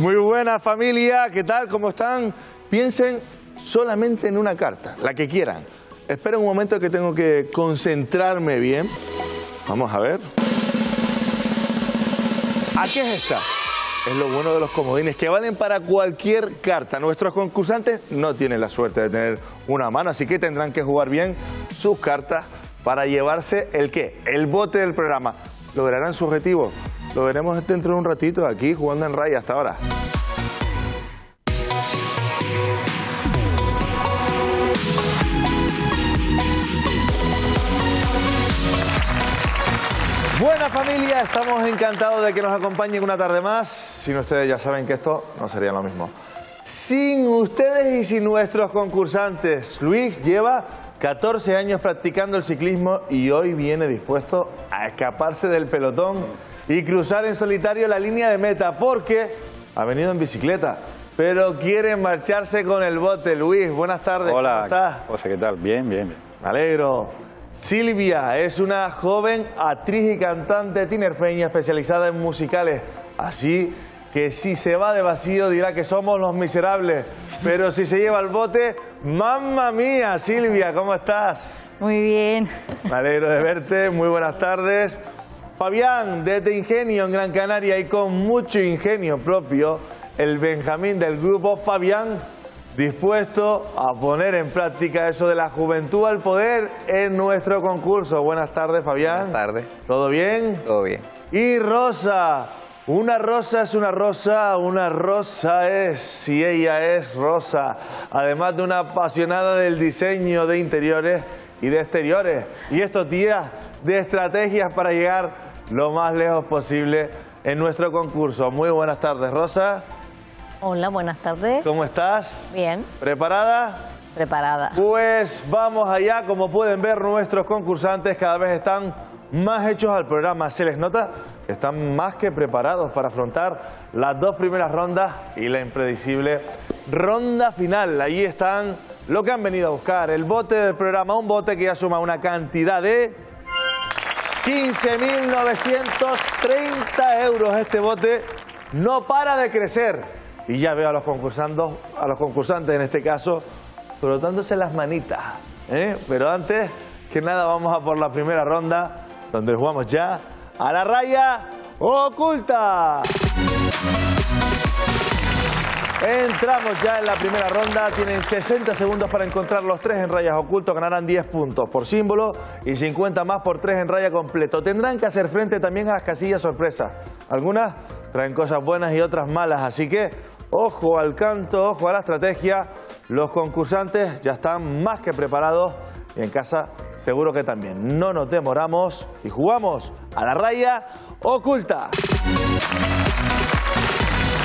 Muy buena familia, ¿qué tal? ¿Cómo están? Piensen solamente en una carta, la que quieran. Esperen un momento que tengo que concentrarme bien. Vamos a ver. ¿A qué es esta? Es lo bueno de los comodines, que valen para cualquier carta. Nuestros concursantes no tienen la suerte de tener una mano, así que tendrán que jugar bien sus cartas para llevarse el ¿qué? El bote del programa. ¿Lograrán su objetivo? Lo veremos dentro de un ratito aquí, jugando en raya hasta ahora. Buena familia, estamos encantados de que nos acompañen una tarde más. Sin ustedes ya saben que esto no sería lo mismo. Sin ustedes y sin nuestros concursantes. Luis lleva 14 años practicando el ciclismo y hoy viene dispuesto a escaparse del pelotón y cruzar en solitario la línea de meta, porque ha venido en bicicleta, pero quiere marcharse con el bote. Luis, buenas tardes. Hola, ¿cómo estás? José, ¿qué tal? Bien, bien, bien. Me alegro. Silvia es una joven actriz y cantante tinerfeña especializada en musicales. Así que si se va de vacío dirá que somos los miserables. Pero si se lleva el bote, ¡mamma mía! Silvia, ¿cómo estás? Muy bien. Me alegro de verte, muy buenas tardes. Fabián, desde Ingenio en Gran Canaria y con mucho ingenio propio, el Benjamín del grupo Fabián, dispuesto a poner en práctica eso de la juventud al poder en nuestro concurso. Buenas tardes, Fabián. Buenas tardes. ¿Todo bien? Todo bien. Y Rosa. Una rosa es una rosa, y ella es Rosa. Además de una apasionada del diseño de interiores y de exteriores. Y estos días de estrategias para llegar lo más lejos posible en nuestro concurso. Muy buenas tardes, Rosa. Hola, buenas tardes. ¿Cómo estás? Bien. ¿Preparada? Preparada. Pues vamos allá. Como pueden ver, nuestros concursantes cada vez están más hechos al programa. Se les nota que están más que preparados para afrontar las dos primeras rondas y la impredecible ronda final. Ahí están lo que han venido a buscar. El bote del programa, un bote que ya suma una cantidad de 15.930 euros. Este bote no para de crecer. Y ya veo a los concursantes en este caso, frotándose las manitas. Pero antes que nada vamos a por la primera ronda, donde jugamos ya a la raya oculta. Entramos ya en la primera ronda. Tienen 60 segundos para encontrar los tres en rayas ocultos. Ganarán 10 puntos por símbolo y 50 más por tres en raya completo. Tendrán que hacer frente también a las casillas sorpresas. Algunas traen cosas buenas y otras malas, así que ojo al canto, ojo a la estrategia. Los concursantes ya están más que preparados y en casa seguro que también. No nos demoramos y jugamos a la raya oculta.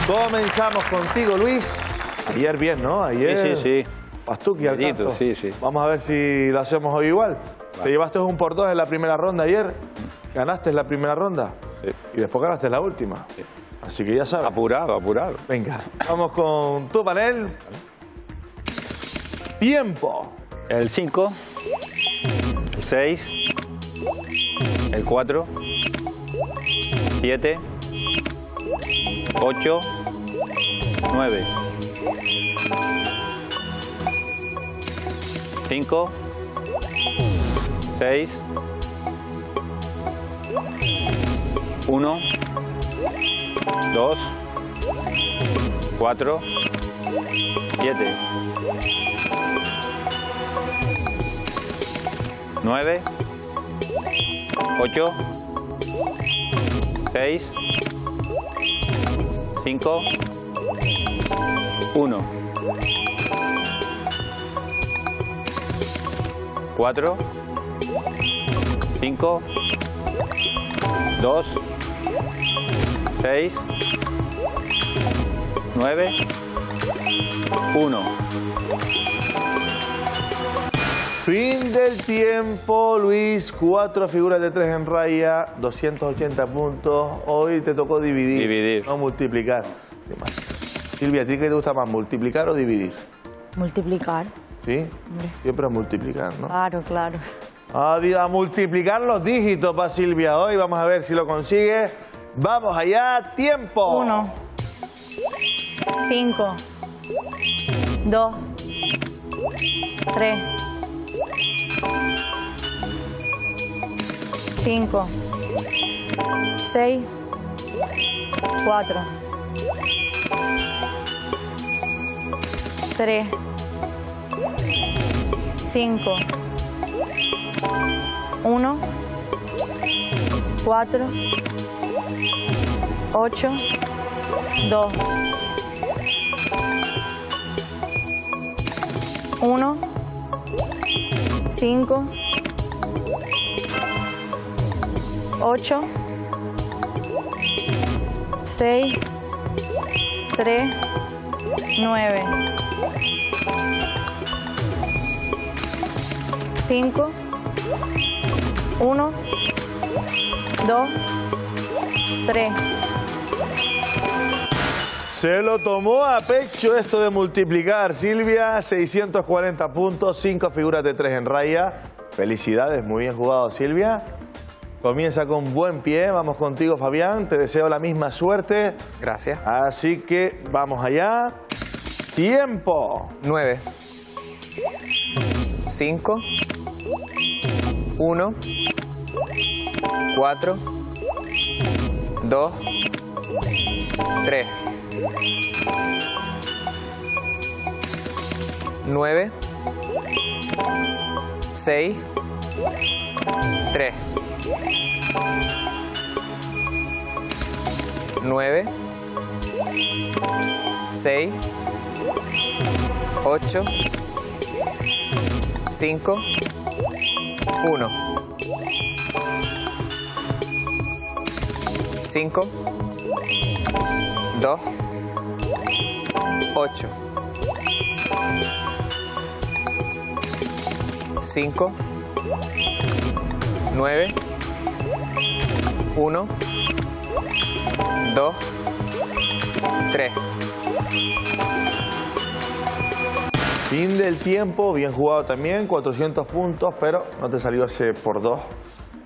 Comenzamos contigo, Luis. Ayer bien, ¿no? Ayer. Sí, sí, sí. Pastuqui al canto. Sí, sí. Vamos a ver si lo hacemos hoy igual. Vale. Te llevaste 1 por 2 en la primera ronda ayer. Ganaste la primera ronda. Sí. Y después ganaste la última. Sí. Así que ya sabes. Apurado, apurado. Venga, vamos con tu panel. Tiempo. El 5. El 6. El 4. 7. 8. 9. 5. 6. 1. 2, 4, 7, 9, 8, 6, 5, 1, 4, 5, 2, 6, 9, 1. Fin del tiempo, Luis. 4 figuras de 3 en raya, 280 puntos. Hoy te tocó dividir, no multiplicar. Silvia, ¿a ti qué te gusta más, multiplicar o dividir? Multiplicar. ¿Sí? Siempre es multiplicar, ¿no? Claro, claro. A multiplicar los dígitos para Silvia hoy. Vamos a ver si lo consigue. Vamos allá, tiempo. 1. 5, 2, 3, 5, 6, 4, 3, 5, 1, 4, 8, 2, 1, 5, 8, 6, 3, 9, 5, 1, 2, 3. Se lo tomó a pecho esto de multiplicar, Silvia. 640 puntos, 5 figuras de 3 en raya. Felicidades, muy bien jugado, Silvia. Comienza con buen pie, vamos contigo, Fabián. Te deseo la misma suerte. Gracias. Así que vamos allá. Tiempo. 9. 5. 1. 4. 2. 3. 9, 6, 3, 9, 6, 8, 5, 1, 5, 2, 8, 5, 9, 1, 2, 3. Fin del tiempo, bien jugado también, 400 puntos, pero no te salió ese por 2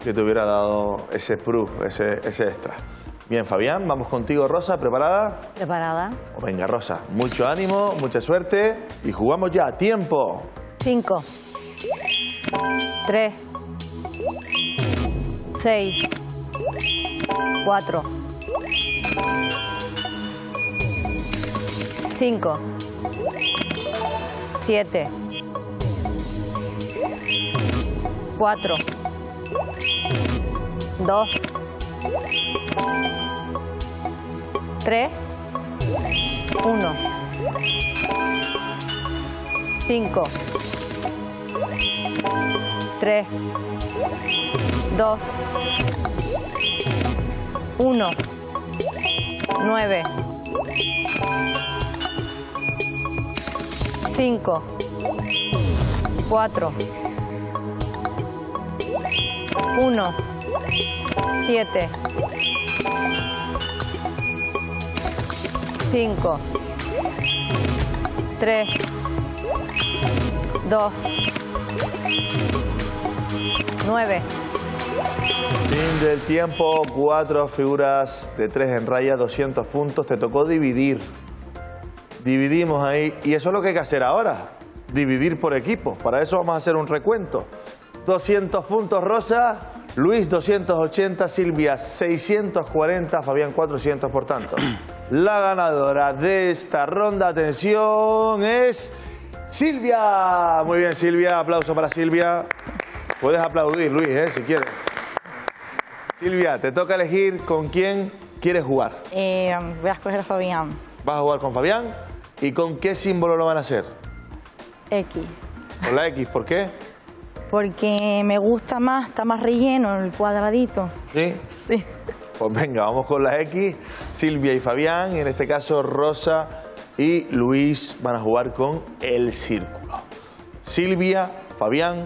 que te hubiera dado ese plus, ese extra. Bien, Fabián, vamos contigo, Rosa, ¿preparada? Preparada. Venga, Rosa, mucho ánimo, mucha suerte y jugamos ya. Tiempo. 5, 3, 6, 4, 5, 7, 4, 2, 3, 1, 5, 3, 2, 1, 9, 5, 4, 1, 7, 5, 3, 2, 9. Fin del tiempo, 4 figuras de 3 en raya, 200 puntos. Te tocó dividir. Dividimos ahí. Y eso es lo que hay que hacer ahora. Dividir por equipos. Para eso vamos a hacer un recuento. 200 puntos, Rosa. Luis, 280. Silvia, 640. Fabián, 400, por tanto. La ganadora de esta ronda, atención, es Silvia. Muy bien, Silvia. Aplauso para Silvia. Puedes aplaudir, Luis, si quieres. Silvia, te toca elegir con quién quieres jugar. Voy a escoger a Fabián. Vas a jugar con Fabián. ¿Y con qué símbolo lo van a hacer? X. ¿Con la X? ¿Por qué? Porque me gusta más, está más relleno el cuadradito. ¿Sí? Sí. Pues venga, vamos con la X. Silvia y Fabián, y en este caso Rosa y Luis van a jugar con el círculo. Silvia, Fabián,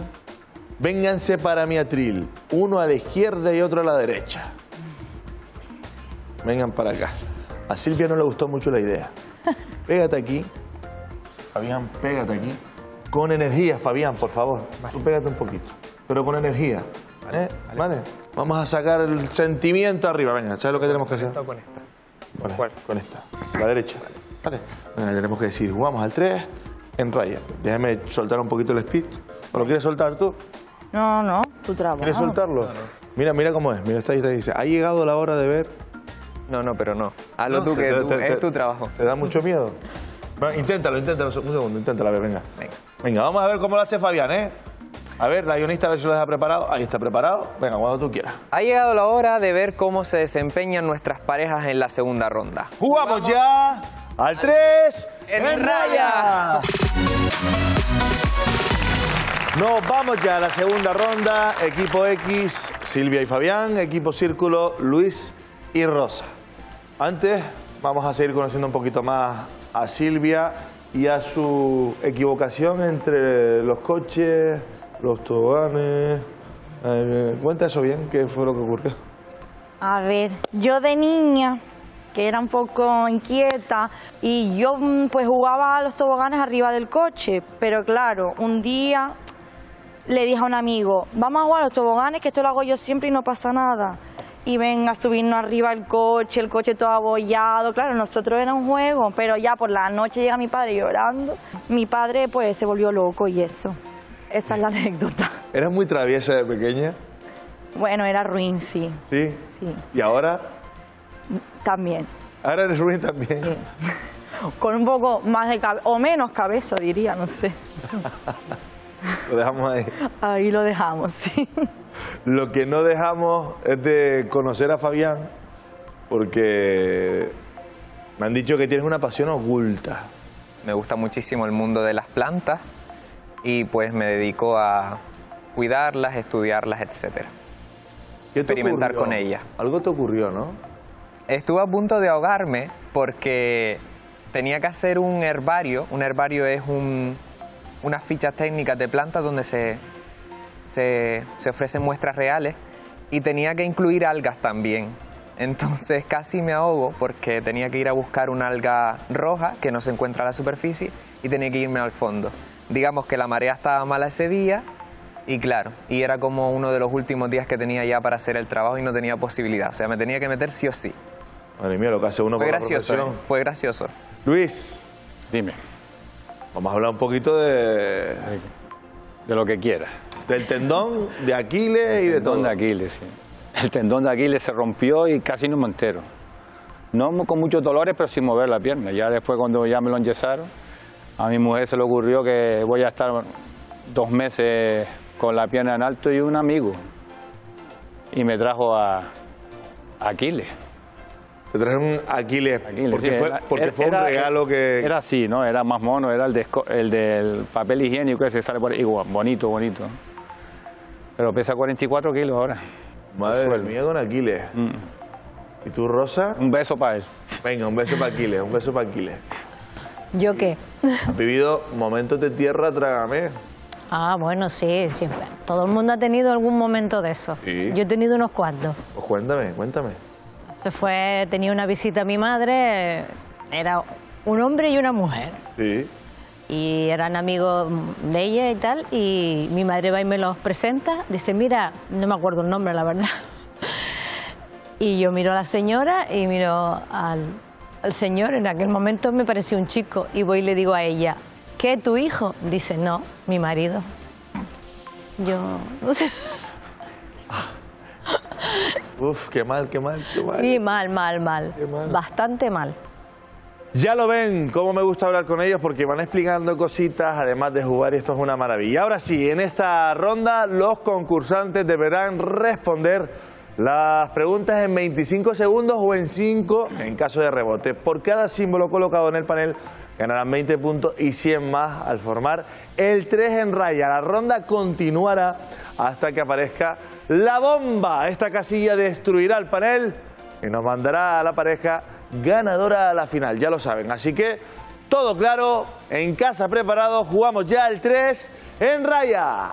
vénganse para mi atril. Uno a la izquierda y otro a la derecha. Vengan para acá. A Silvia no le gustó mucho la idea. Pégate aquí. Fabián, pégate aquí. Con energía, Fabián, por favor. Vale. Tú pégate un poquito, pero con energía. Vale, vale. Vale. Vamos a sacar el sentimiento arriba. Venga, ¿sabes lo que tenemos que hacer? Con esta. Vale, con esta. La derecha. Vale. ¿vale? Tenemos que decir, jugamos al 3 en raya. Déjame soltar un poquito el speed. ¿O lo quieres soltar tú? No, no, tú trabajas. ¿Quieres soltarlo? Claro. Mira, mira cómo es. Mira, está ahí, dice, ha llegado la hora de ver... No, no, pero no. Hazlo no, tú, que es tu trabajo. ¿Te da mucho miedo? Bueno, inténtalo, inténtalo. Un segundo, inténtalo, a ver, venga. Venga, vamos a ver cómo lo hace Fabián, ¿eh? A ver, la guionista, a ver si lo deja preparado. Ahí está preparado. Venga, cuando tú quieras. Ha llegado la hora de ver cómo se desempeñan nuestras parejas en la segunda ronda. ¡Jugamos ya al 3 en raya! Nos vamos ya a la segunda ronda. Equipo X, Silvia y Fabián. Equipo Círculo, Luis y Rosa. Antes, vamos a seguir conociendo un poquito más a Silvia y a su equivocación entre los coches, los toboganes. Cuenta eso bien, ¿qué fue lo que ocurrió? A ver, yo de niña, que era un poco inquieta, y yo pues jugaba a los toboganes arriba del coche, pero claro, un día le dije a un amigo, vamos a jugar a los toboganes, que esto lo hago yo siempre y no pasa nada. Y ven a subirnos arriba el coche todo abollado. Claro, nosotros era un juego, pero ya por la noche llega mi padre llorando. Mi padre pues se volvió loco y eso. Esa es la anécdota. ¿Eras muy traviesa de pequeña? Bueno, era ruin, sí. ¿Sí? Sí. ¿Y ahora? También. ¿Ahora eres ruin también? Sí. Con un poco más de cabeza, o menos cabeza diría, no sé. Lo dejamos ahí. Ahí lo dejamos, sí. Lo que no dejamos es de conocer a Fabián, porque me han dicho que tienes una pasión oculta. Me gusta muchísimo el mundo de las plantas y pues me dedico a cuidarlas, estudiarlas, etc. Experimentar con ellas. Algo te ocurrió, ¿no? Estuve a punto de ahogarme porque tenía que hacer un herbario. Un herbario es unas fichas técnicas de plantas donde se ofrecen muestras reales y tenía que incluir algas también. Entonces casi me ahogo porque tenía que ir a buscar una alga roja que no se encuentra a la superficie y tenía que irme al fondo. Digamos que la marea estaba mala ese día y claro, y era como uno de los últimos días que tenía ya para hacer el trabajo y no tenía posibilidad. O sea, me tenía que meter sí o sí. Madre mía, lo que hace uno con la profesión. Fue gracioso. Luis, dime. Vamos a hablar un poquito de... De lo que quieras. Del tendón de Aquiles y de todo. El tendón de Aquiles, sí. El tendón de Aquiles se rompió y casi no me entero. No con muchos dolores, pero sin mover la pierna. Ya después, cuando ya me lo enyesaron, a mi mujer se le ocurrió que voy a estar 2 meses con la pierna en alto y un amigo. Y me trajo a Aquiles. Te trajeron Aquiles, porque, sí, fue un regalo que... Era así, ¿no? Era más mono, era el del papel higiénico ese que sale por ahí. Igual, bonito, bonito. Pero pesa 44 kilos ahora. Madre mía, don Aquiles. Mm. ¿Y tú, Rosa? Un beso para él. Venga, un beso para Aquiles, un beso para Aquiles. ¿Yo qué? ¿Has vivido momentos de tierra, trágame? Ah, bueno, sí, siempre. Todo el mundo ha tenido algún momento de eso. ¿Sí? Yo he tenido unos cuantos. Pues cuéntame, cuéntame. Se fue, tenía una visita a mi madre, era un hombre y una mujer. Sí. Y eran amigos de ella y tal, y mi madre va y me los presenta, dice, mira, no me acuerdo el nombre, la verdad. Y yo miro a la señora y miro al señor, en aquel momento me pareció un chico, y voy y le digo a ella, ¿qué, tu hijo? Dice, no, mi marido. Yo, no sé... Uf, qué mal, qué mal, qué mal. Sí, mal, mal, mal. Mal. Bastante mal. Ya lo ven, cómo me gusta hablar con ellos porque van explicando cositas, además de jugar, y esto es una maravilla. Ahora sí, en esta ronda los concursantes deberán responder las preguntas en 25 segundos o en 5 en caso de rebote. Por cada símbolo colocado en el panel ganarán 20 puntos y 100 más al formar el 3 en raya. La ronda continuará hasta que aparezca la bomba. Esta casilla destruirá el panel y nos mandará a la pareja ganadora a la final, ya lo saben. Así que, todo claro, en casa preparado, jugamos ya el 3 en raya.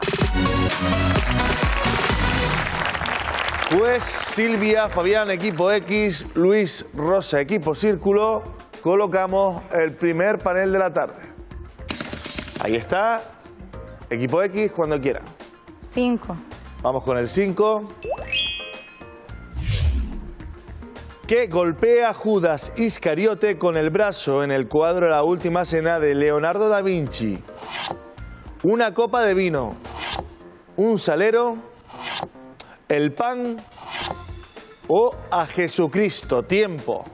Pues Silvia, Fabián, equipo X, Luis, Rosa, equipo Círculo, colocamos el primer panel de la tarde. Ahí está, equipo X, cuando quiera. 5. Vamos con el 5. que golpea a Judas Iscariote con el brazo en el cuadro La última cena de Leonardo da Vinci. Una copa de vino, un salero, el pan o a Jesucristo. Tiempo.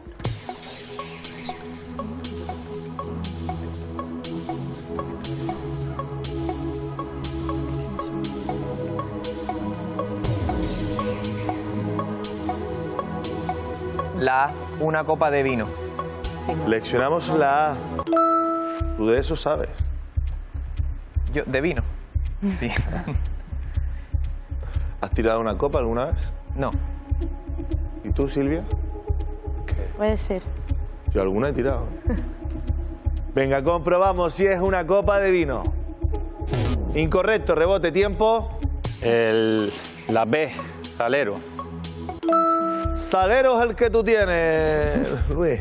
La A, una copa de vino. Leccionamos la A. ¿Tú de eso sabes? Yo, de vino. Sí. ¿Has tirado una copa alguna vez? No. ¿Y tú, Silvia? Puede ser. Yo alguna he tirado. Venga, comprobamos si es una copa de vino. Incorrecto, rebote, tiempo. La B, salero. Salero es el que tú tienes, Luis.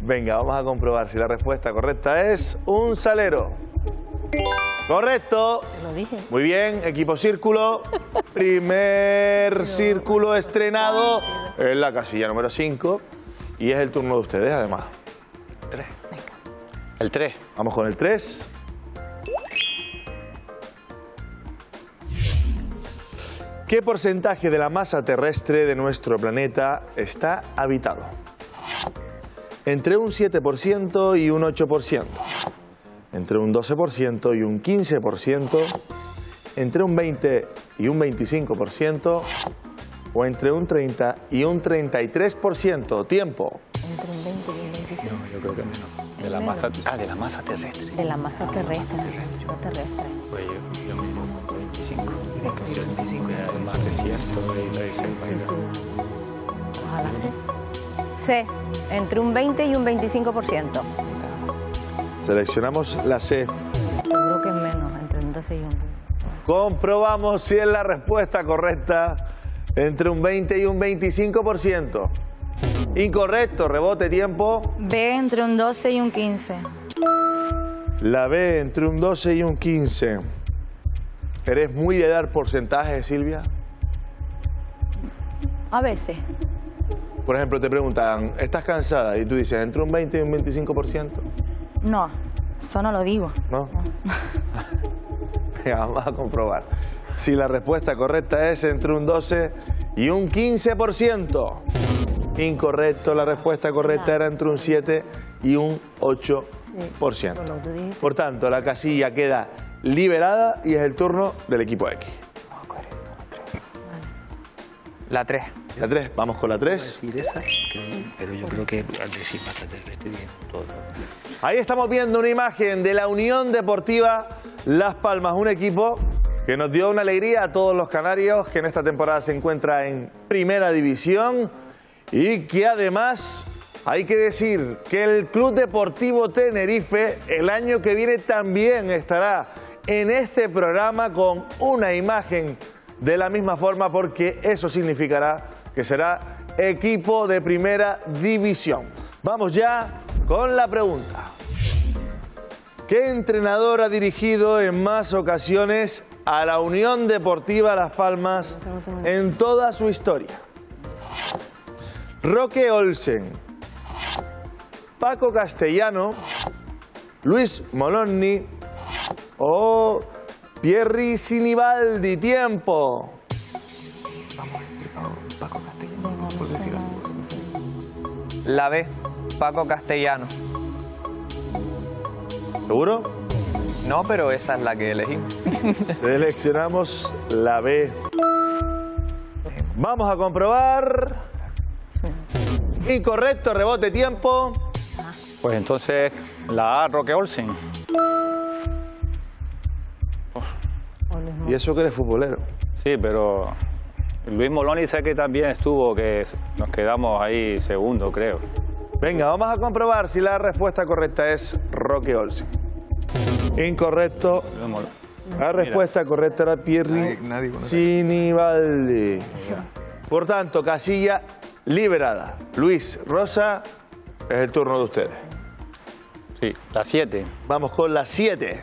Venga, vamos a comprobar si la respuesta correcta es un salero. Correcto. Te lo dije. Muy bien, equipo círculo. Primer círculo estrenado en la casilla número 5. Y es el turno de ustedes, además. 3. El 3. Vamos con el 3. ¿Qué porcentaje de la masa terrestre de nuestro planeta está habitado? Entre un 7% y un 8%. Entre un 12% y un 15%. Entre un 20% y un 25%. O entre un 30% y un 33%. Tiempo. Entre un 20 y un 25%. No, yo creo que no. De la masa, de la masa terrestre. De la masa terrestre. Pues yo mismo pongo 25%. Y 25 más de cierto y 36. Ojalá sí. C, entre un 20 y un 25%. Seleccionamos la C. Seguro que es menos, entre un 12 y un 20. Comprobamos si es la respuesta correcta, entre un 20 y un 25%. Incorrecto, rebote, tiempo. B, entre un 12 y un 15. La B, entre un 12 y un 15. ¿Eres muy de dar porcentajes, Silvia? A veces. Por ejemplo, te preguntan, ¿estás cansada? Y tú dices, ¿entre un 20 y un 25%? No, eso no lo digo. ¿No? No. Vamos a comprobar si la respuesta correcta es entre un 12 y un 15%. Incorrecto, la respuesta correcta era entre un 7 y un 8%. Por tanto, la casilla queda liberada y es el turno del equipo X. La 3. La 3, vamos con la 3. Pero yo creo que ahí estamos viendo una imagen de la Unión Deportiva Las Palmas, un equipo que nos dio una alegría a todos los canarios, que en esta temporada se encuentra en primera división y que además hay que decir que el Club Deportivo Tenerife el año que viene también estará en este programa con una imagen de la misma forma, porque eso significará que será equipo de primera división. Vamos ya con la pregunta. ¿Qué entrenador ha dirigido en más ocasiones a la Unión Deportiva Las Palmas en toda su historia? Roque Olsen, Paco Castellano, Luis Molonni o Pierri Sinibaldi. Tiempo. Vamos a decir Paco Castellano. Por decir algo. La B, Paco Castellano. ¿Seguro? No, pero esa es la que elegimos. Seleccionamos la B. Vamos a comprobar. Sí. Incorrecto, rebote, tiempo. Pues entonces, la A, Roque Olsen. Y eso que eres futbolero. Sí, pero Luis Moloni sé que también estuvo, que nos quedamos ahí segundo, creo. Venga, vamos a comprobar si la respuesta correcta es Roque Olsen. Incorrecto. La respuesta correcta era Pierri Sinibaldi. Por tanto, casilla liberada. Luis, Rosa, es el turno de ustedes. Sí, la 7. Vamos con la 7.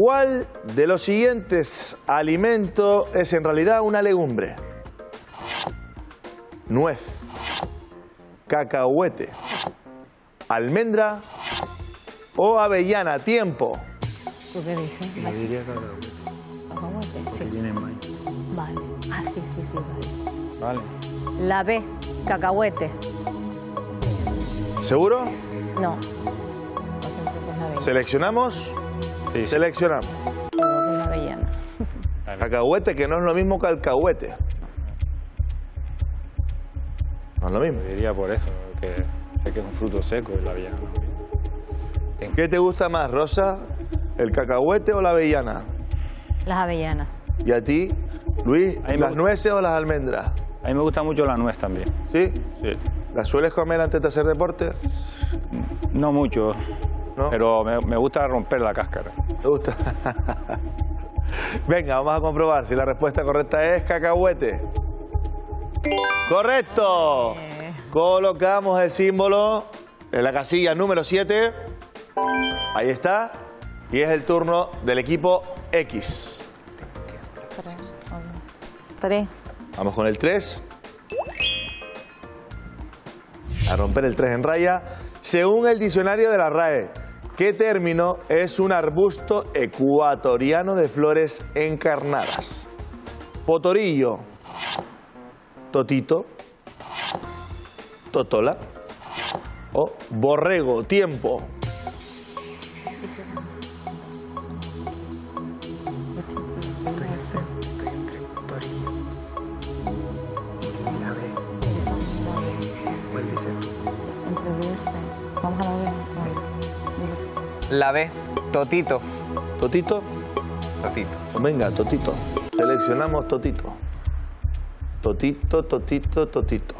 ¿Cuál de los siguientes alimentos es en realidad una legumbre? Nuez, cacahuete, almendra o avellana. Tiempo. ¿Tú qué dices? Yo diría cacahuete. ¿Cacahuete? Porque sí. Tiene maíz. Vale. Ah, sí, sí, sí, vale. Vale. La B, cacahuete. ¿Seguro? No. ¿Seleccionamos? Sí. Seleccionamos. Una avellana. Cacahuete, que no es lo mismo que alcahuete. No es lo mismo. Yo diría por eso, que sé que es un fruto seco y la avellana. ¿Qué te gusta más, Rosa? ¿El cacahuete o la avellana? Las avellanas. ¿Y a ti, Luis, las nueces o las almendras? A mí me gusta mucho la nuez también. ¿Sí? Sí. ¿La sueles comer antes de hacer deporte? No mucho. ¿No? Pero me gusta romper la cáscara. ¿Te gusta? Venga, vamos a comprobar si la respuesta correcta es cacahuete. ¡Correcto! Colocamos el símbolo en la casilla número 7. Ahí está. Y es el turno del equipo X. 3. Vamos con el 3. A romper el 3 en raya. Según el diccionario de la RAE, ¿qué término es un arbusto ecuatoriano de flores encarnadas? Potorillo, totito, totola o borrego. Tiempo. La B, totito. ¿Totito? Totito. Venga, totito. Seleccionamos totito. Totito, totito, totito.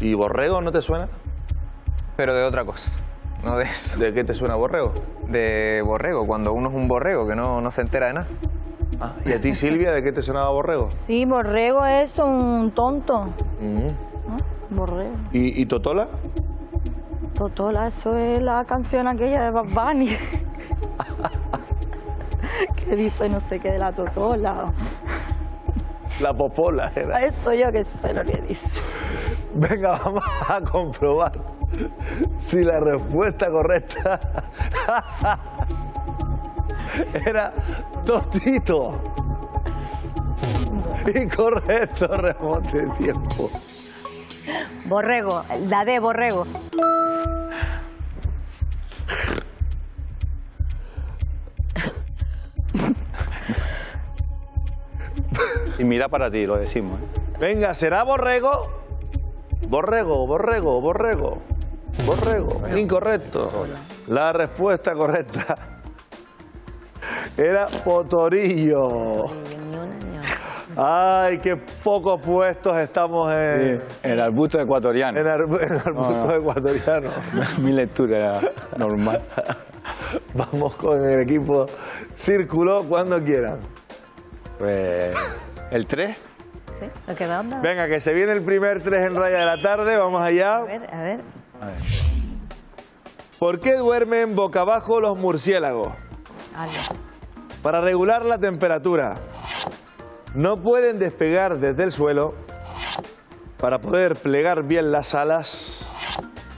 ¿Y borrego no te suena? Pero de otra cosa, no de eso. ¿De qué te suena borrego? De borrego, cuando uno es un borrego que no se entera de nada. Ah, ¿y a ti, Silvia, de qué te sonaba borrego? Sí, borrego es un tonto. ¿Ah? Borrego. ¿Y totola? Totola, eso es la canción aquella de Bad Bunny. Que dice no sé qué de la totola. La popola era. Eso yo que sé lo que dice. Venga, vamos a comprobar si la respuesta correcta era totito. Incorrecto, remonte de tiempo. Borrego, la de borrego. Y mira para ti, lo decimos. Venga, ¿será borrego? Borrego, borrego, borrego. Borrego, incorrecto. La respuesta correcta era potorillo. Ay, qué pocos puestos estamos en... Sí, en el arbusto ecuatoriano. En el arbusto ecuatoriano. Mi lectura era normal. Vamos con el equipo Círculo cuando quieran. Pues... ¿El 3? Sí, lo que da onda. Venga, que se viene el primer 3 en raya de la tarde. Vamos allá. A ver, a ver. A ver. ¿Por qué duermen boca abajo los murciélagos? Algo. Para regular la temperatura. No pueden despegar desde el suelo. Para poder plegar bien las alas.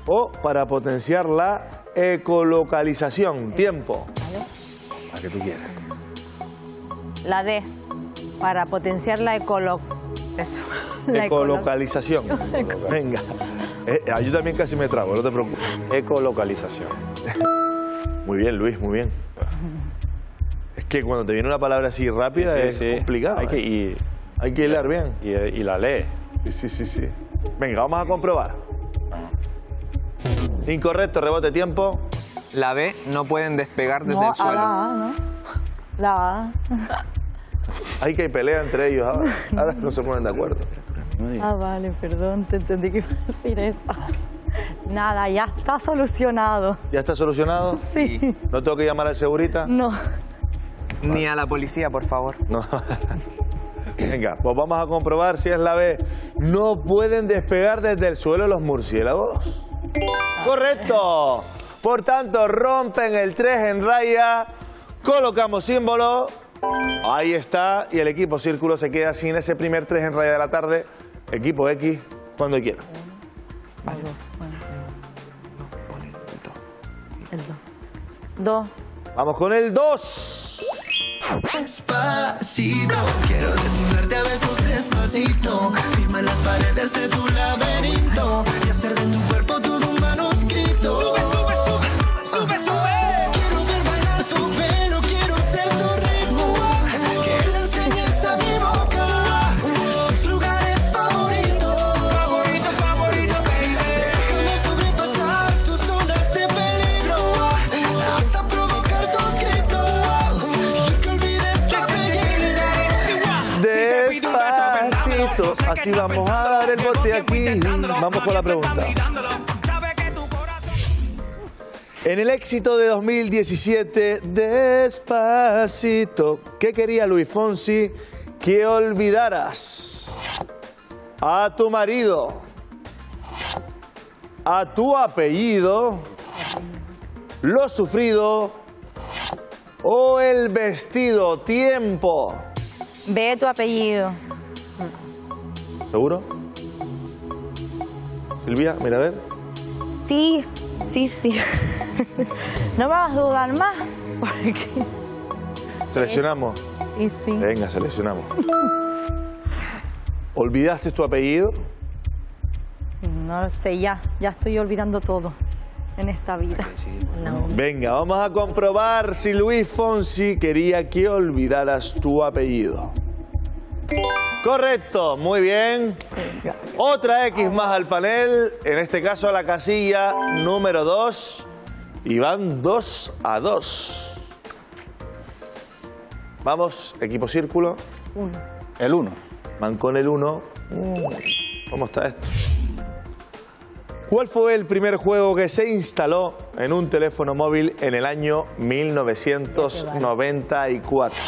O para potenciar la ecolocalización. Tiempo. La que tú quieras. La D. Para potenciar la ecolocalización. Venga. Yo también casi me trago, no te preocupes. Ecolocalización. Muy bien, Luis, muy bien. Es que cuando te viene una palabra así rápida es complicado. Hay que hilar bien. Y la lee. Sí, sí, sí. Venga, vamos a comprobar. Incorrecto, rebote, tiempo. La B, no pueden despegar desde el suelo. La A, ¿no? La A. Hay que pelear entre ellos ahora. Ahora no se ponen de acuerdo. Ah, vale, perdón, te entendí que iba a decir eso. Nada, ya está solucionado. ¿Ya está solucionado? Sí. ¿No tengo que llamar al segurita? No. Ni a la policía, por favor. No. Venga, pues vamos a comprobar si es la B. No pueden despegar desde el suelo los murciélagos. ¡Correcto! Por tanto, rompen el 3 en raya... Colocamos símbolo. Ahí está. Y el equipo círculo se queda sin ese primer 3 en raya de la tarde. Equipo X, cuando quiera. Vale. El 2. Vamos con el 2. Despacito, quiero desnudarte a besos despacito. Firma las paredes de tu laberinto y hacer de tu cuerpo todo un manuscrito. Sube, sube, sube, sube, sube. Quiero ver bailar tu pelo, quiero ser tu ritmo. Que le enseñes a mi boca tus lugares favoritos. Favorito, favorito, baby. Déjame sobrepasar tus zonas de peligro hasta provocar tus gritos y que olvides tu peligro. Despacito, así vamos a dar el bote aquí. Vamos con la pregunta. En el éxito de 2017, Despacito, ¿qué quería Luis Fonsi que olvidaras? A tu marido, a tu apellido, lo sufrido o el vestido. Tiempo. Ve tu apellido. ¿Seguro? Silvia, mira a ver. Sí, sí, sí. No vas a dudar más. Porque... ¿Seleccionamos? Sí, sí. Venga, seleccionamos. ¿Olvidaste tu apellido? No lo sé, ya estoy olvidando todo en esta vida. No. Venga, vamos a comprobar si Luis Fonsi quería que olvidaras tu apellido. Correcto, muy bien. Otra X más al panel, en este caso a la casilla número 2. Y van 2-2. Vamos, equipo círculo. 1. El 1. Van con el 1. ¿Cómo está esto? ¿Cuál fue el primer juego que se instaló en un teléfono móvil en el año 1994?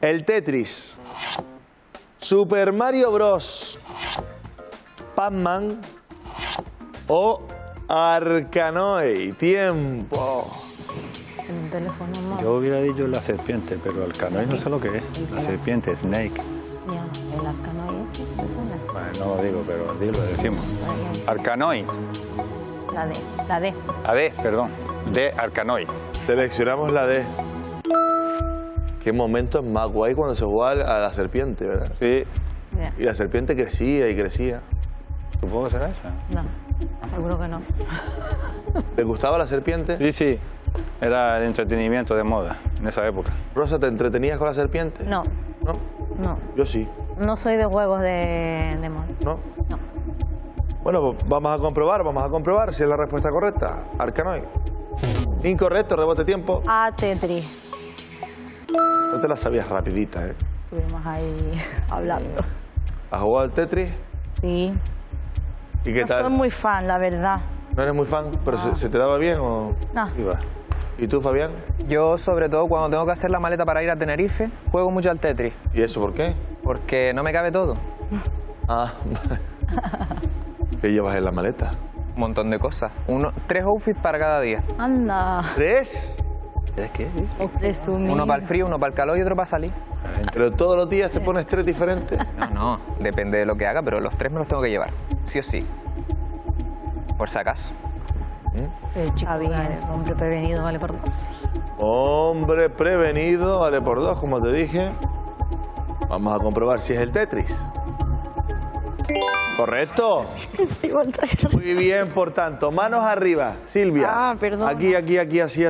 El Tetris. Super Mario Bros. Pac-Man. O... Arkanoid. Tiempo. El teléfono móvil. Yo hubiera dicho la serpiente, pero Arkanoid no sé lo que es. La serpiente, Snake. Ya, el Arkanoid es. Bueno, no lo digo, pero lo decimos. Arkanoid. La D. La D. La D, perdón. D, Arkanoid. Seleccionamos la D. Qué momento es más guay cuando se jugaba a la serpiente, ¿verdad? Sí. Ya. Y la serpiente crecía y crecía. ¿Supongo que será esa? No. Seguro que no. ¿Te gustaba la serpiente? Sí, sí. Era el entretenimiento de moda en esa época. Rosa, ¿te entretenías con la serpiente? No. ¿No? No. Yo sí. No soy de juegos de moda. ¿No? No. Bueno, pues vamos a comprobar si es la respuesta correcta. Arkanoid. Incorrecto, rebote tiempo. A Tetris. No te la sabías rapidita, ¿eh? Estuvimos ahí hablando. ¿Has jugado al Tetris? Sí. ¿Y qué tal? No soy muy fan, la verdad. ¿No eres muy fan? ¿Pero se te daba bien o...? No. ¿Y tú, Fabián? Yo, sobre todo, cuando tengo que hacer la maleta para ir a Tenerife, juego mucho al Tetris. ¿Y eso por qué? Porque no me cabe todo. Ah, vale. ¿Qué llevas en la maleta? Un montón de cosas. 3 outfits para cada día. ¡Anda! ¿3? ¿Tres qué? Presumido. Uno para el frío, uno para el calor y otro para salir. ¿Pero todos los días te pones 3 diferentes? No, depende de lo que haga, pero los 3 me los tengo que llevar. Sí o sí. Por si acaso. El chico, hombre prevenido vale por 2. Hombre prevenido vale por 2, como te dije. Vamos a comprobar si es el Tetris. ¿Correcto? Muy bien, por tanto, manos arriba, Silvia. Ah, perdón. Aquí, así.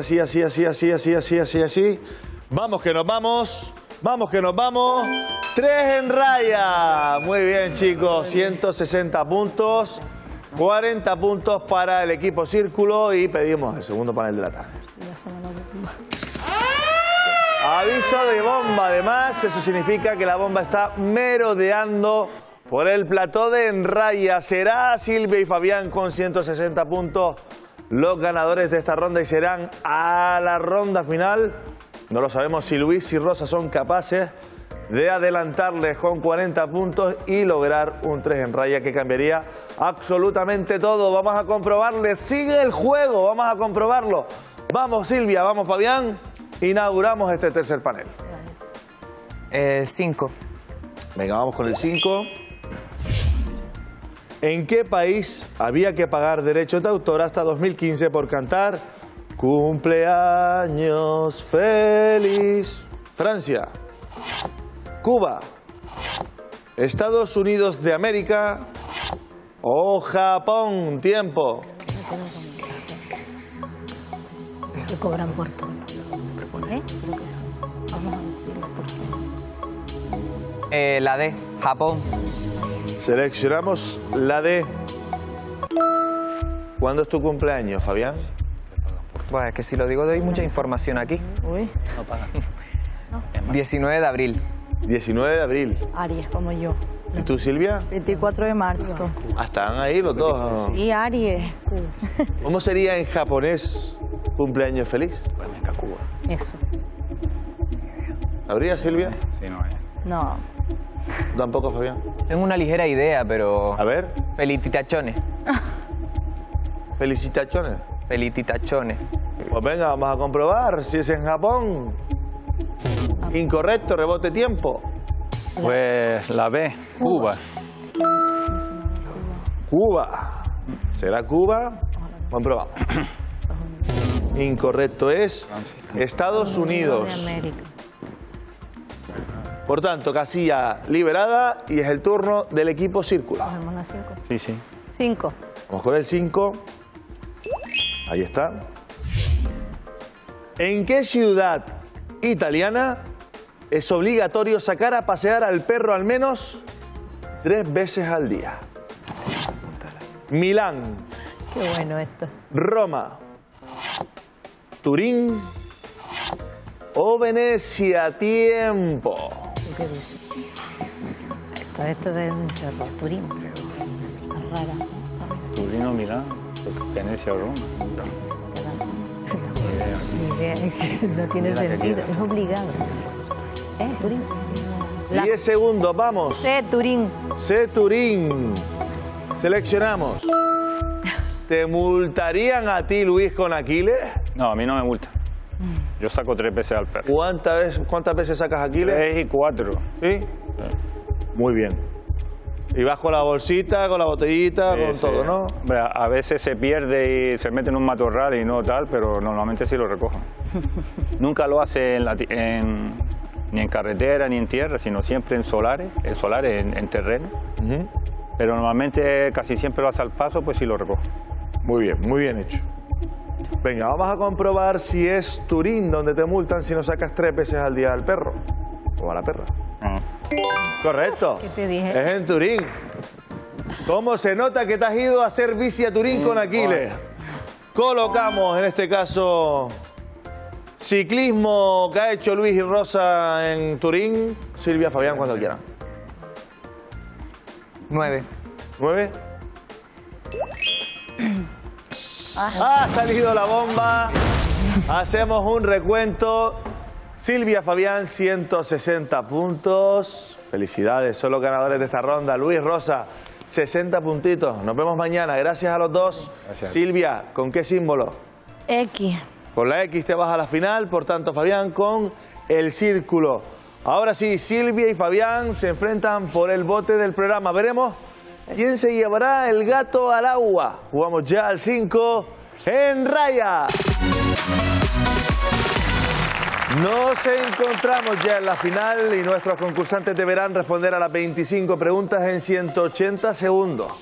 Vamos que nos vamos. 3 en raya. Muy bien, chicos, 160 puntos, 40 puntos para el equipo círculo y pedimos el segundo panel de la tarde. Aviso de bomba, además, eso significa que la bomba está merodeando por el plató de Enraya. Será Silvia y Fabián con 160 puntos los ganadores de esta ronda y serán a la ronda final. No lo sabemos si Luis y Rosa son capaces de adelantarles con 40 puntos y lograr un 3 en raya que cambiaría absolutamente todo. Vamos a comprobarle. Sigue el juego. Vamos a comprobarlo. Vamos, Silvia. Vamos, Fabián. Inauguramos este tercer panel. 5. Venga, vamos con el 5. ¿En qué país había que pagar derechos de autor hasta 2015 por cantar Cumpleaños Feliz? Francia, Cuba, Estados Unidos de América o Japón. Tiempo. Que cobran por todo. ¿Eh? Vamos a decirlo por qué. La D, Japón. Seleccionamos la D. ¿Cuándo es tu cumpleaños, Fabián? Bueno, es que si lo digo doy mucha información aquí. Uy. No pagan. 19 de abril. 19 de abril. Aries, como yo. ¿Y tú, Silvia? 24 de marzo. Están ahí los dos. Sí, Aries. ¿Cómo sería en japonés cumpleaños feliz? Pues venga, Cuba. Eso. ¿Habría, Silvia? Sí, no, no. ¿Tampoco, Fabián? Tengo una ligera idea, pero... A ver. Felicitaciones. ¿Felicitaciones? Felicitaciones. Pues venga, vamos a comprobar si es en Japón. Incorrecto, rebote tiempo. Pues la B, Cuba. Cuba. ¿Será Cuba? Comprobamos. Incorrecto, es Estados Unidos. Por tanto, casilla liberada y es el turno del equipo Círculo. Sí, sí. 5. Vamos con el 5. Ahí está. ¿En qué ciudad italiana es obligatorio sacar a pasear al perro al menos 3 veces al día? Milán. Qué bueno esto. Roma. Turín. O Venecia. Tiempo. Esto es un chorro. Turín. Rara. Turín o Milán. Venecia o Roma. No tiene sentido. Es obligado. Turín. 10 segundos, vamos. C, Turín. C, Turín. Seleccionamos. ¿Te multarían a ti, Luis, con Aquiles? No, a mí no me multa. Yo saco 3 veces al perro. ¿Cuántas veces sacas Aquiles? 3 y 4. ¿Sí? Sí. Muy bien. Y vas con la bolsita, con la botellita, sí, con sí, todo, ¿no? A veces se pierde y se mete en un matorral y no tal, pero normalmente sí lo recojo. Nunca lo hace ni en carretera ni en tierra, sino siempre en solares, en terreno. Uh-huh. Pero normalmente casi siempre lo hace al paso, pues sí lo recojo. Muy bien hecho. Venga, vamos a comprobar si es Turín donde te multan si no sacas 3 veces al día al perro o a la perra. Correcto. ¿Qué te dije? Es en Turín. ¿Cómo se nota que te has ido a hacer bici a Turín con Aquiles? Colocamos en este caso ciclismo que ha hecho Luis y Rosa en Turín. Silvia, Fabián, cuando quieran. 9. 9. Ha salido la bomba. Hacemos un recuento. Silvia, Fabián, 160 puntos. Felicidades, son los ganadores de esta ronda. Luis, Rosa, 60 puntitos. Nos vemos mañana. Gracias a los dos. Gracias. Silvia, ¿con qué símbolo? X. Con la X te vas a la final. Por tanto, Fabián, con el círculo. Ahora sí, Silvia y Fabián se enfrentan por el bote del programa. Veremos quién se llevará el gato al agua. Jugamos ya al 5 en raya. Nos encontramos ya en la final y nuestros concursantes deberán responder a las 25 preguntas en 180 segundos.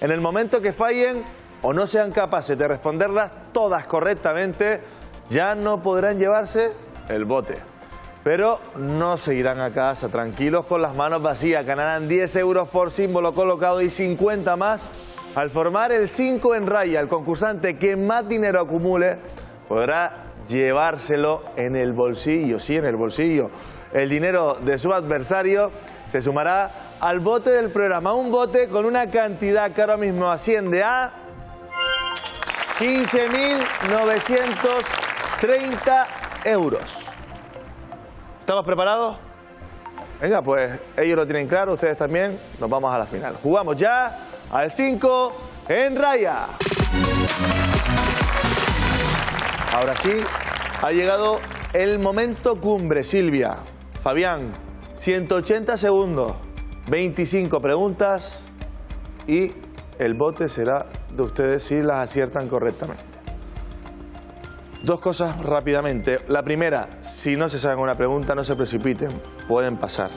En el momento que fallen o no sean capaces de responderlas todas correctamente, ya no podrán llevarse el bote. Pero no se irán a casa tranquilos con las manos vacías. Ganarán 10 euros por símbolo colocado y 50 más al formar el 5 en raya. El concursante que más dinero acumule podrá llevárselo en el bolsillo, sí, en el bolsillo. El dinero de su adversario se sumará al bote del programa. Un bote con una cantidad que ahora mismo asciende a 15.930 euros. ¿Estamos preparados? Venga, pues ellos lo tienen claro, ustedes también. Nos vamos a la final. Jugamos ya al 5 en raya. Ahora sí, ha llegado El momento cumbre, Silvia. Fabián, 180 segundos, 25 preguntas y el bote será de ustedes si las aciertan correctamente. Dos cosas rápidamente. La primera, si no se saben una pregunta, no se precipiten, pueden pasar.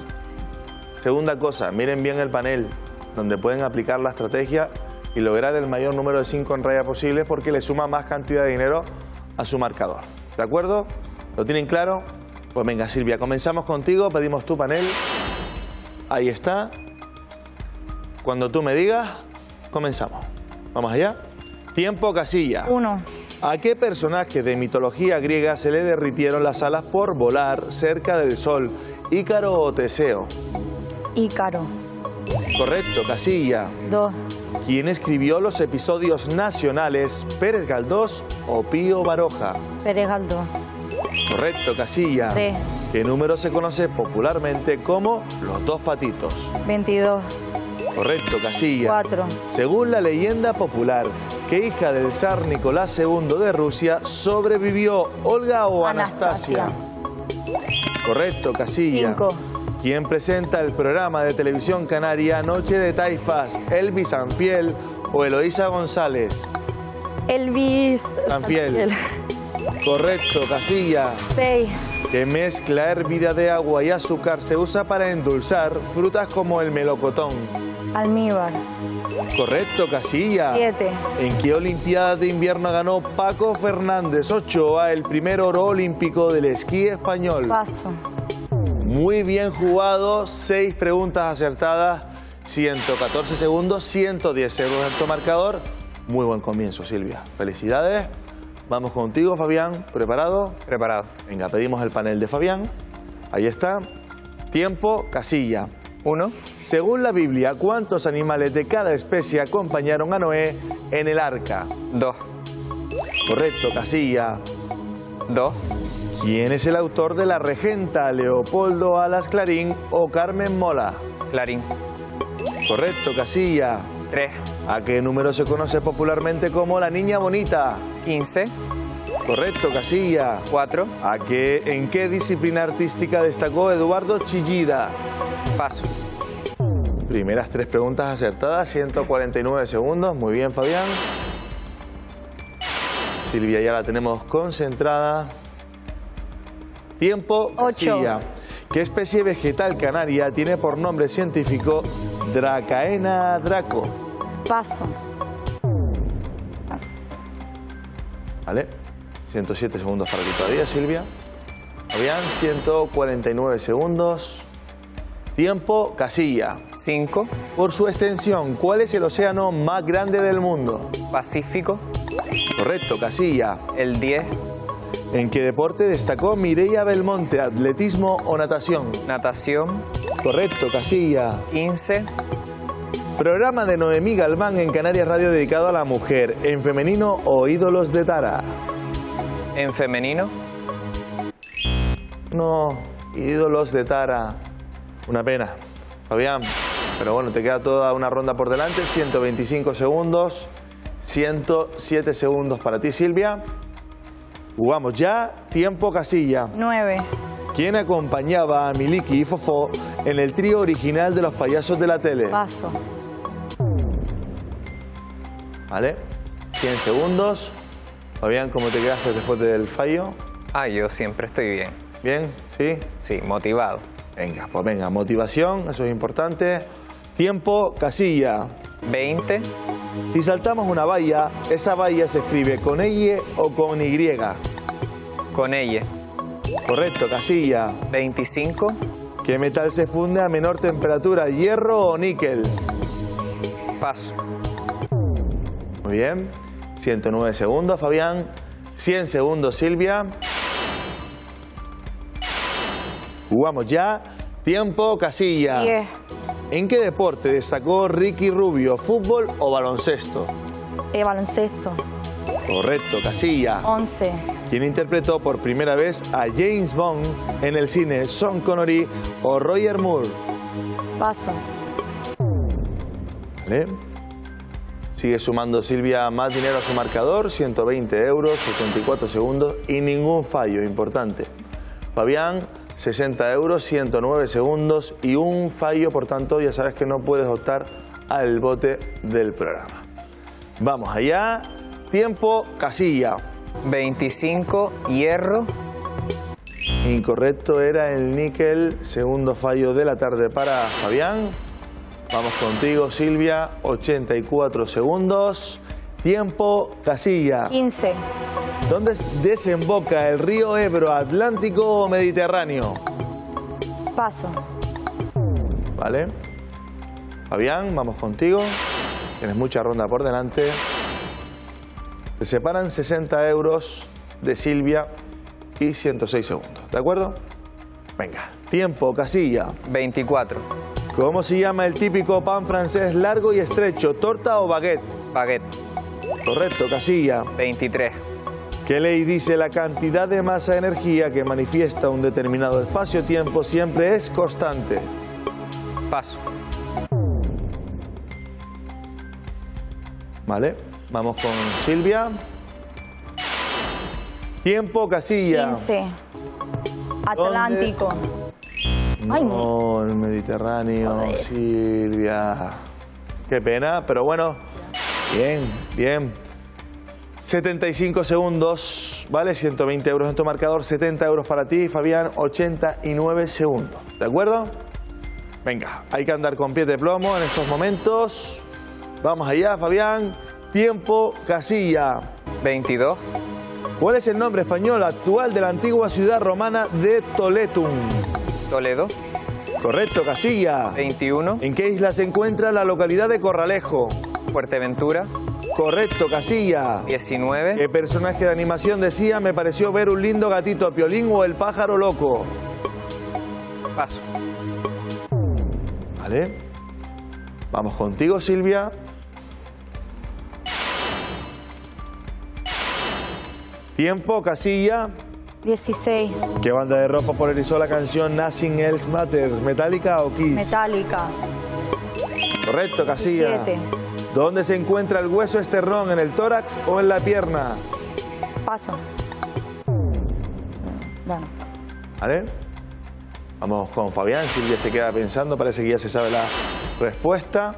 Segunda cosa, miren bien el panel, donde pueden aplicar la estrategia y lograr el mayor número de 5 en raya posible porque le suma más cantidad de dinero a su marcador. ¿De acuerdo? ¿Lo tienen claro? Pues venga, Silvia, comenzamos contigo, pedimos tu panel. Ahí está. Cuando tú me digas, comenzamos. Vamos allá. Tiempo, casilla. 1. ¿A qué personaje de mitología griega se le derritieron las alas por volar cerca del sol? ¿Ícaro o Teseo? Ícaro. Correcto, casilla. 2. ¿Quién escribió los episodios nacionales, Pérez Galdós o Pío Baroja? Pérez Galdós. Correcto, casilla. 3. ¿Qué número se conoce popularmente como los dos patitos? 22. Correcto, casilla. 4. Según la leyenda popular, ¿qué hija del zar Nicolás II de Rusia sobrevivió, Olga o Anastasia? Correcto, casilla. 5. ¿Quién presenta el programa de televisión canaria Noche de Taifas, Elvis Sanfiel o Eloísa González? Elvis Sanfiel. Correcto, casilla. 6. ¿Qué mezcla hervida de agua y azúcar se usa para endulzar frutas como el melocotón? Almíbar. Correcto, casilla. 7. ¿En qué Olimpiada de Invierno ganó Paco Fernández Ochoa el primer oro olímpico del esquí español? Paso. Muy bien jugado, 6 preguntas acertadas, 114 segundos, 110 euros en tu marcador. Muy buen comienzo, Silvia. Felicidades. Vamos contigo, Fabián. ¿Preparado? Preparado. Venga, pedimos el panel de Fabián. Ahí está. Tiempo, casilla. 1. Según la Biblia, ¿cuántos animales de cada especie acompañaron a Noé en el arca? 2. Correcto, casilla. 2. ¿Quién es el autor de La Regenta, Leopoldo Alas Clarín o Carmen Mola? Clarín. Correcto, casilla. 3. ¿A qué número se conoce popularmente como la niña bonita? 15. Correcto, casilla. 4. ¿En qué disciplina artística destacó Eduardo Chillida? Paso. Primeras 3 preguntas acertadas, 149 segundos. Muy bien, Fabián. Silvia ya la tenemos concentrada. Tiempo, 8. ¿Qué especie vegetal canaria tiene por nombre científico Dracaena Draco? Paso. Vale, 107 segundos para ti todavía, Silvia. Habían 149 segundos. Tiempo, casilla. 5. Por su extensión, ¿cuál es el océano más grande del mundo? Pacífico. Correcto, casilla. El 10. ¿En qué deporte destacó Mireia Belmonte, atletismo o natación? Natación. Correcto, casilla. 15. Programa de Noemí Galván en Canarias Radio dedicado a la mujer, ¿en femenino o ídolos de Tara? ¿En femenino? No, ídolos de Tara. Una pena, Fabián. Pero bueno, te queda toda una ronda por delante, 125 segundos, 107 segundos para ti, Silvia. Jugamos ya, tiempo, casilla. 9. ¿Quién acompañaba a Miliki y Fofo en el trío original de los Payasos de la Tele? Paso. Vale, 100 segundos. Fabián, ¿cómo te quedaste después del fallo? Ah, yo siempre estoy bien. ¿Bien? ¿Sí? Sí, motivado. Venga, pues venga, motivación, eso es importante. Tiempo, casilla. 20. Si saltamos una valla, ¿esa valla se escribe con Y o con Y? Con Y. Correcto, casilla. 25. ¿Qué metal se funde a menor temperatura, hierro o níquel? Paso. Muy bien. 109 segundos, Fabián. 100 segundos, Silvia. Jugamos ya. Tiempo, casilla. 10. ¿En qué deporte destacó Ricky Rubio, fútbol o baloncesto? Baloncesto. Correcto, casilla. 11. ¿Quién interpretó por primera vez a James Bond en el cine, Sean Connery o Roger Moore? Paso. Vale. Sigue sumando, Silvia, más dinero a su marcador, 120 euros, 64 segundos y ningún fallo, importante. Fabián, 60 euros, 109 segundos y un fallo, por tanto ya sabes que no puedes optar al bote del programa. Vamos allá, tiempo, casilla. 25, hierro. Incorrecto, era el níquel, segundo fallo de la tarde para Fabián. Vamos contigo, Silvia, 84 segundos. Tiempo, casilla. 15. ¿Dónde desemboca el río Ebro, Atlántico o Mediterráneo? Paso. Vale. Fabián, vamos contigo. Tienes mucha ronda por delante. Te separan 60 euros de Silvia y 106 segundos. ¿De acuerdo? Venga. Tiempo, casilla. 24. ¿Cómo se llama el típico pan francés largo y estrecho? ¿Torta o baguette? Baguette. Correcto, casilla. 23. ¿Qué ley dice la cantidad de masa de energía que manifiesta un determinado espacio-tiempo siempre es constante? Paso. Vale, vamos con Silvia. Tiempo, casilla. 15. Atlántico. No, el Mediterráneo, joder. Silvia. Qué pena, pero bueno. Bien, bien. 75 segundos, ¿vale? 120 euros en tu marcador, 70 euros para ti, Fabián, 89 segundos. ¿De acuerdo? Venga, hay que andar con pie de plomo en estos momentos. Vamos allá, Fabián. Tiempo, casilla. 22. ¿Cuál es el nombre español actual de la antigua ciudad romana de Toletum? Toledo. Correcto, casilla. 21. ¿En qué isla se encuentra la localidad de Corralejo? Fuerteventura. Correcto, casilla. 19. ¿Qué personaje de animación decía me pareció ver un lindo gatito, Piolín o el pájaro loco? Paso. Vale. Vamos contigo, Silvia. Tiempo, casilla. 16. ¿Qué banda de rock popularizó la canción Nothing Else Matters? ¿Metallica o Kiss? Metallica. Correcto, casilla. 17. ¿Dónde se encuentra el hueso esternón? ¿En el tórax o en la pierna? Paso. Bueno. ¿Vale? Vamos con Fabián. Silvia se queda pensando. Parece que ya se sabe la respuesta.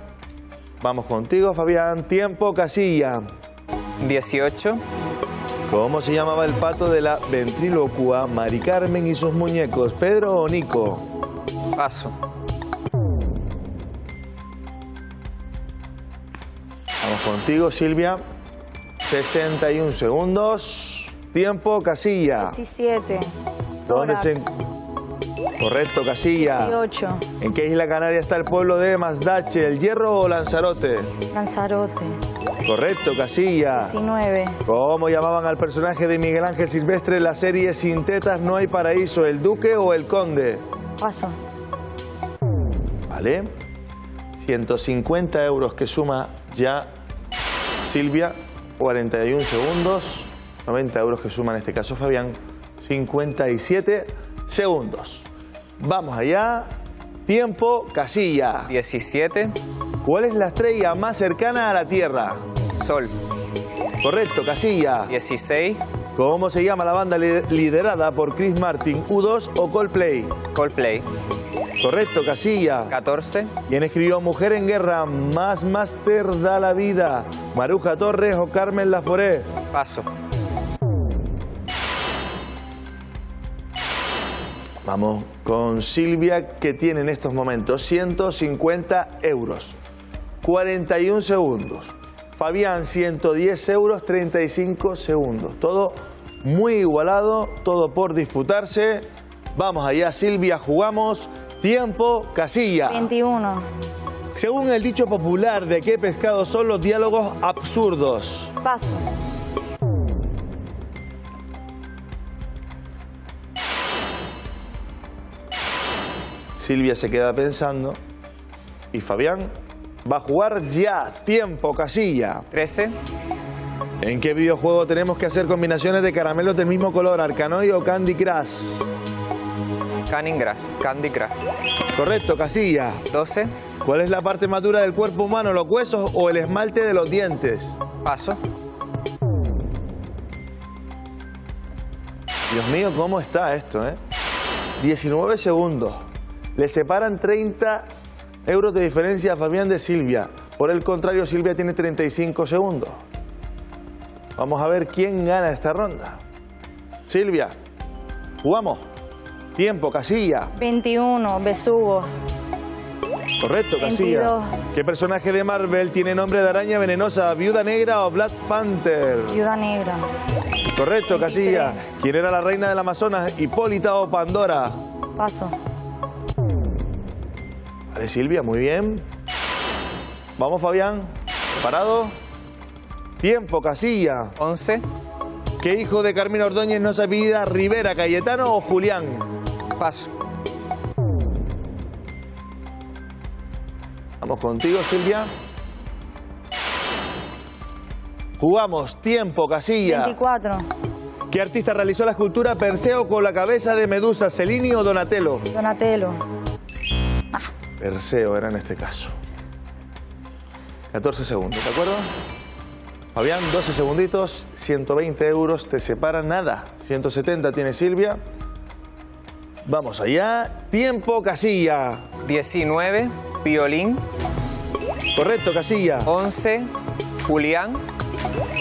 Vamos contigo, Fabián. Tiempo, casilla. 18. ¿Cómo se llamaba el pato de la ventrílocua Mari Carmen y sus muñecos? ¿Pedro o Nico? Paso. Contigo, Silvia, 61 segundos. Tiempo, casilla. 17. ¿Dónde se... Correcto, casilla. 18. ¿En qué isla canaria está el pueblo de Masdache, El Hierro o Lanzarote? Lanzarote. Correcto, casilla. 19. ¿Cómo llamaban al personaje de Miguel Ángel Silvestre en la serie Sin tetas no hay paraíso? ¿El duque o el conde? Paso. Vale. 150 euros que suma ya... Silvia, 41 segundos, 90 euros que suma en este caso Fabián, 57 segundos. Vamos allá, tiempo, casilla. 17. ¿Cuál es la estrella más cercana a la Tierra? Sol. Correcto, casilla. 16. ¿Cómo se llama la banda liderada por Chris Martin, U2 o Coldplay? Coldplay. Correcto, casilla. 14. ¿Quién escribió Mujer en Guerra, Más Máster da la vida? ¿Maruja Torres o Carmen Laforé? Paso. Vamos con Silvia, que tiene en estos momentos 150 euros. 41 segundos. Fabián, 110 euros, 35 segundos. Todo muy igualado, todo por disputarse. Vamos allá, Silvia, jugamos... Tiempo, casilla. 21. Según el dicho popular, ¿de qué pescado son los diálogos absurdos? Paso. Silvia se queda pensando. Y Fabián va a jugar ya. Tiempo, casilla. 13. ¿En qué videojuego tenemos que hacer combinaciones de caramelos del mismo color? ¿Arkanoid o Candy Crush? Candy Crush. Correcto, casilla. 12. ¿Cuál es la parte más dura del cuerpo humano, los huesos o el esmalte de los dientes? Paso. Dios mío, ¿cómo está esto, eh? 19 segundos. Le separan 30 € de diferencia a Fabián de Silvia. Por el contrario, Silvia tiene 35 segundos. Vamos a ver quién gana esta ronda. Silvia, jugamos. Tiempo, Casilla. 21, Besugo. Correcto, Casilla. 22. ¿Qué personaje de Marvel tiene nombre de araña venenosa? ¿Viuda negra o Black Panther? Viuda negra. Correcto, 23. Casilla. ¿Quién era la reina del Amazonas? ¿Hipólita o Pandora? Paso. Vale, Silvia, muy bien. Vamos, Fabián. ¿Parado? Tiempo, Casilla. 11. ¿Qué hijo de Carmina Ordóñez no se apellida Rivera, Cayetano o Julián? Paso. Vamos contigo, Silvia. Jugamos. Tiempo, Casilla. 24. ¿Qué artista realizó la escultura Perseo con la cabeza de Medusa? ¿Cellini o Donatello? Donatello. Ah. Perseo era en este caso. 14 segundos, ¿de acuerdo? Fabián, 12 segunditos, 120 € te separa nada. 170 tiene Silvia. Vamos allá. Tiempo, Casilla. 19, Piolín. Correcto, Casilla. 11, Julián.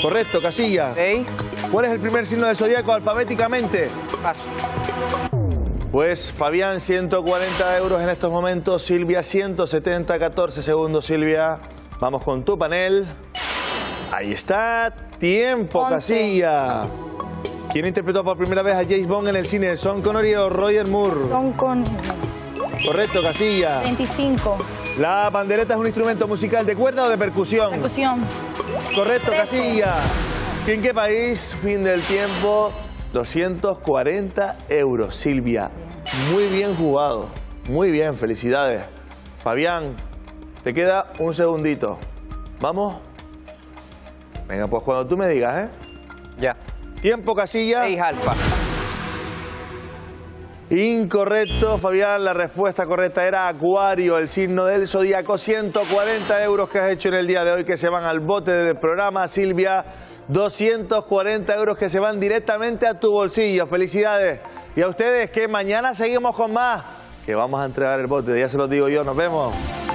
Correcto, Casilla. 6. ¿Cuál es el primer signo del zodiaco alfabéticamente? Paso. Pues Fabián, 140 € en estos momentos. Silvia, 170, 14 segundos, Silvia. Vamos con tu panel. Ahí está. Tiempo, 11. Casilla. ¿Quién interpretó por primera vez a James Bond en el cine? ¿Sean Connery o Roger Moore? Sean Connery. Correcto, Casilla. 25. ¿La pandereta es un instrumento musical de cuerda o de percusión? Percusión. Correcto, 13. Casilla. ¿En qué país? Fin del tiempo. 240 €, Silvia. Muy bien jugado. Muy bien, felicidades. Fabián, te queda un segundito. ¿Vamos? Venga, pues cuando tú me digas, ¿eh? Ya. Tiempo, Casilla. 6 alfa. Incorrecto, Fabián. La respuesta correcta era Acuario, el signo del zodíaco. 140 € que has hecho en el día de hoy que se van al bote del programa, Silvia. 240 € que se van directamente a tu bolsillo. Felicidades. Y a ustedes que mañana seguimos con más, que vamos a entregar el bote. Ya se los digo yo. Nos vemos.